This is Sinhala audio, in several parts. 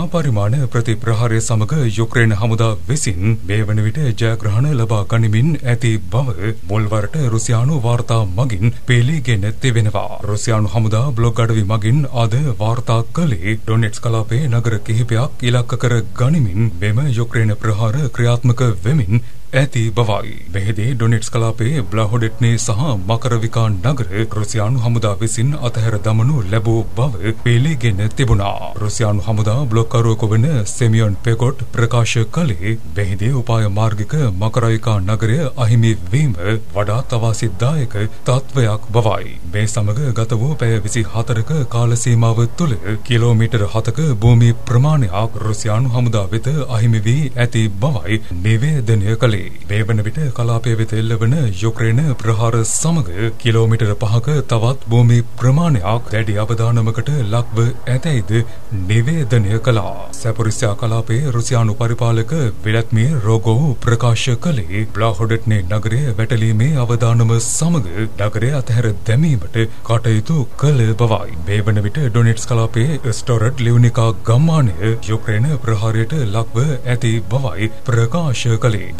හාපරිමාණ ප්‍රතිප්‍රහාරය සමග යුක්‍රේන හමුදා විසින් මේ වන විට ජයග්‍රහණ ලබා ගනිමින් ඇති බව මුල්වරට රුසියානු වාර්තා මගින් පෙළීගෙන තිබෙනවා. රුසියානු හමුදා බ්ලොග් අඩවි මගින් අද වාර්තා කළේ ඩොනෙට්ස් කලාපයේ නගර කිහිපයක් ඉලක්ක කර ගනිමින් මෙම යුක්‍රේන ප්‍රහාර ක්‍රියාත්මක වෙමින් ඇති බවයි. මෙහිදී ඩොනෙට්ස් කලාපයේ බ්ලාහොඩෙට්නේ සහ මකරවිකා නගර රුසියානු හමුදා විසින් අතහැර දමනු ලැබූ බව පෙළීගෙන තිබුණා. රුසියානු හමුදා බ්ලොග්කරුවෙකු වන සෙමියොන් පෙගොට් ප්‍රකාශ කළේ මෙහිදී උපාය මාර්ගික මකරවිකා නගරය අහිමි වීම වඩාත් අවාසිදායක තත්වයක් බවයි. මේ සමග ගත වූ පැය 24ක කාල සීමාව තුළ කිලෝමීටර 7ක භූමි ප්‍රමාණයක් රුසියානු හමුදා වෙත අහිමි වී ඇති බවයි නිවේදනය කළේ. මේවන විට කලාපය වෙත එල්ලවන යුක්‍රේන ප්‍රහාර සමග කිලෝමීටර 5ක තවත් භූමි ප්‍රමාණයක් දැඩි අවදානමකට ලක්ව ඇතැයිද නිවේදනය කළා. සැපොරිසියා කලාපයේ රුසියානු පරිපාලක විලැත්මිර් රොගෝව් ප්‍රකාශ කළේ බ්ලාහොඩෙට්නේ නගරයේ වැටලීමේ අවදානම සමග නගරය අතහැර දැමීමට කටයුතු කළ බවයි. මේවන විට ඩොනෙට්ස් කලාපයේ ස්ටොරඩ් ලිව්නිකා ගම්මානය යුක්‍රේන ප්‍රහාරයට ලක්ව ඇති බවයි ප්‍රකාශ කළේ.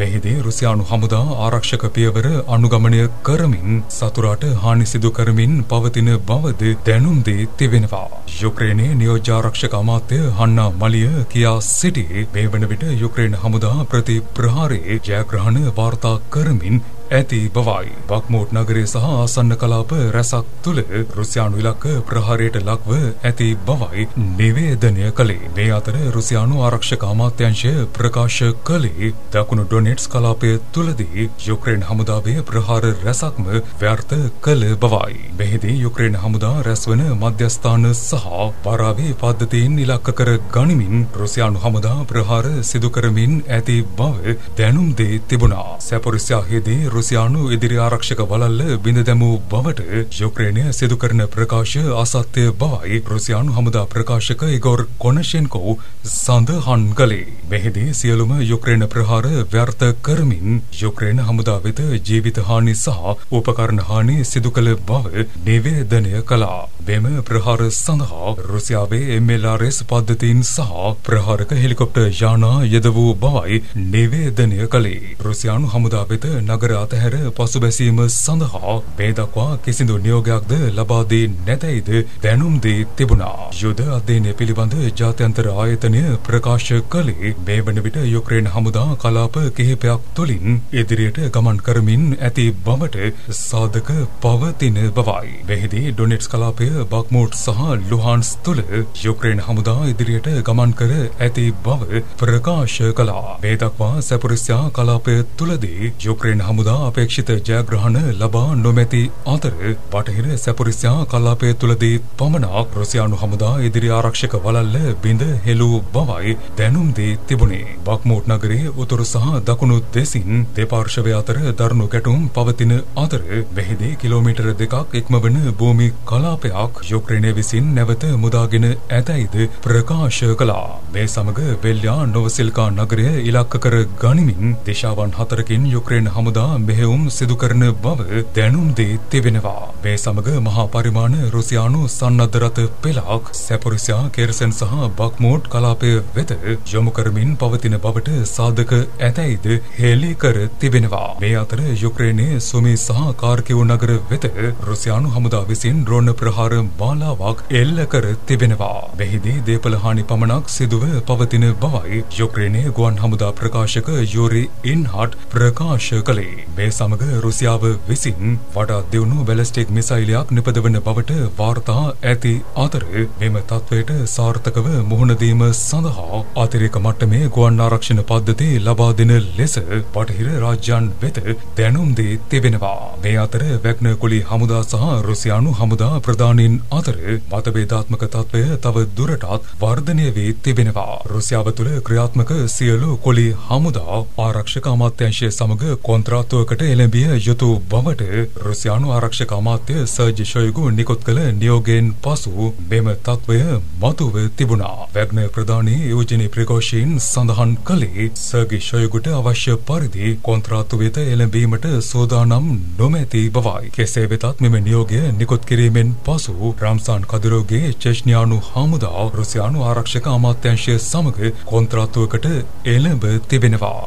රුසියානු හමුදා ආරක්ෂක පියවර අනුගමනය කරමින් සතුරාට හානි සිදු කරමින් පවතින බවද දැනුම් දී තිබෙනවා. යුක්‍රේනයේ නියෝජ්‍ය ආරක්ෂක අමාත්‍ය හන්නා මලිය කියා සිටි මේ වන විට යුක්‍රේන හමුදා ප්‍රතිප්‍රහාරයේ ජයග්‍රහණ වාර්තා කරමින් ඇති බවයි. බක්මූට් නගරයේ සහ ආසන්න කලාප රැසක් තුළ රුසියානු ඉලක්ක ප්‍රහාරයට ලක්ව ඇති බවයි නිවේදනය කළේ. මේ අතර රුසියානු ආරක්ෂක අමාත්‍යාංශය ප්‍රකාශ කළේ දකුණු ඩොනෙට්ස් කලාපය තුළදී යුක්‍රේන හමුදාවේ ප්‍රහාර රැසක්ම ව්‍යර්ථ කළ බවයි. මෙහිදී යුක්‍රේන හමුදා රැස්වන මධ්‍යස්ථාන සහ පරාවේ පද්ධතීන් ඉලක්ක කර ගනිමින් රුසියානු හමුදා ප්‍රහාර සිදු කරමින් ඇති බව දැනුම් දී තිබුණා. සැපොරිසියාවේදී රුසියානු ඉදිරි ආරක්ෂක වලල්ල බිඳ දැමූ බවට යුක්‍රේනය සිදු කරන ප්‍රකාශ අසත්‍ය බවයි රුසියානු හමුදා ප්‍රකාශක ඉගොර් කොනෂෙන්කෝ සඳහන් කළේ. මෙහිදී සියලුම යුක්‍රේන ප්‍රහාර ව්‍යර්ථ කරමින් යුක්‍රේන හමුදා වෙත ජීවිත හානි සහ උපකරණ හානි සිදු කළ බව නිවේදනය කළා. මෙම ප්‍රහාර සඳහා රුසියාවේ MLRS පද්ධතීන් සහ ප්‍රහාරක හෙලිකොප්ටර් යානා යෙද වූ බවයි නිවේදනය කළේ. රුසියානු හමුදා වෙත නගර අතහැර පසුබැසීම සඳහා මේ දක්වා කිසිදු නියෝගයක්ද ලබා දී නැතයිද දැනුම් දී තිබුණා. යුද අධ්‍යයනය පිළිබඳ ජාත්‍යන්තර ආයතනය ප්‍රකාශ කළේ මේ වන විට යුක්‍රේන හමුදා කලාප කිහිපයක් තුළින් ඉදිරියට ගමන් කරමින් ඇති බවට සාධක පවතින බවයි. මෙහිදී ඩොනෙට්ස් කලාපය බක්මූට් සහ ලුහාන්ස් තුළ යුක්‍රේන හමුදා ඉදිරියට ගමන් කර ඇති බව ප්‍රකාශ කළා. මේ දක්වා සැපොරිසියා කලාපය තුළදී යුක්‍රේන හමුදා අපේක්ෂිත ජයග්‍රහණ ලබා නොමැති අතර බටහිර සැපොරිසියා කලාපය තුළදී පමණක් රුසියානු හමුදා ඉදිරි ආරක්ෂක වලල්ල බිඳ හෙළූ බවයි දැනුම් දී තිබුණේ. බක්මූට් නගරයේ උතුරු සහ දකුණු දෙසින් දෙපාර්ශවය අතර දරුණු ගැටුම් පවතින අතර මෙහිදී කිලෝමීටර 2ක් ඉක්මවන භූමි කලාපයක් යුක්‍රේනය විසින් නැවත මුදාගෙන ඇතැයිද ප්‍රකාශ කළා. මේ සමග වෙල්යා නොවසිල්කා නගරය ඉලක්ක කර ගනිමින් දිශාවන් 4කින් යුක්‍රේන හමුදා මෙහෙයුම් සිදු කරන බව දැනුම් දී තිබෙනවා. මේ සමග මහා පරිමාණ රුසියානු සන්නද්ධ රථ පෙළක් සැපොරිසියා කෙර්සන් සහ බක්මූට් කලාපය වෙත යොමු කරමින් පවතින බවට සාධක ඇතැයිද හෙළි කර තිබෙනවා. මේ අතර යුක්‍රේනයේ සුමි සහ කාර්කිව් නගර වෙත රුසියානු හමුදා විසින් ඩ්‍රෝන ප්‍රහාර මාලාවක් එල්ල කර තිබෙනවා. මෙහිදී දේපල හානි පමණක් සිදුව පවතින බවයි යුක්‍රේනයේ ගුවන් හමුදා ප්‍රකාශක යූරි ඉන්හට් ප්‍රකාශ කළේ. මේ සමග රුසියාව විසින් වඩා දියුණු බැලස්ටික් මිසයිලයක් නිපදවන බවට වාර්තා ඇති අතර මෙම තත්වයට සාර්ථකව මුහුණ දීම සඳහා අතිරේක මට්ටමේ ගුවන් ආරක්ෂණ පද්ධතිය ලබා දෙන ලෙස බටහිර රාජ්‍යයන් වෙත දැනුම් දී තිබෙනවා. මේ අතර වැග්නර් කුලී හමුදා සහ රුසියානු හමුදා ප්‍රධානීන් අතර මතභේදාත්මක තත්වය තව දුරටත් වර්ධනය වී තිබෙනවා. රුසියාව තුළ ක්‍රියාත්මක සියලු කුලී හමුදා ආරක්ෂක අමාත්‍යාංශය සමග කොන්ත්‍රාත් කට එළඹිය යුතු බවට රුසියානු ආරක්ෂක අමාත්‍ය සර්ජි ෂොයිගු නිකුත් කළ නියෝගයෙන් පසු මෙම තත්වය මතුව තිබුණා. වැග්නර් ප්‍රධානී යූජිනි ප්‍රිගොෂින් සඳහන් කළේ සර්ජි ෂොයිගුට අවශ්‍ය පරිදි කොන්ත්‍රාත්තු වෙත එළඹීමට සෝදානම් නොමැති බවයි. කෙසේ වෙතත් මෙම නියෝගය නිකුත් කිරීමෙන් පසු रामसान खदिरोगे चेचनियानु हामुदा රුසියානු ආරක්ෂක අමාත්‍යාංශය සමග කොන්ත්‍රාත්තුවකට එළඹ තිබෙනවා.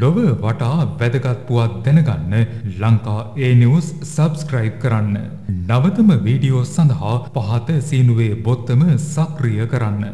ලොව වටා වැදගත් පුවත් දැනගන්න ලංකා A News subscribe කරන්න. නවතම වීඩියෝ සඳහා පහත සීනුවේ බොත්තම සක්‍රිය කරන්න.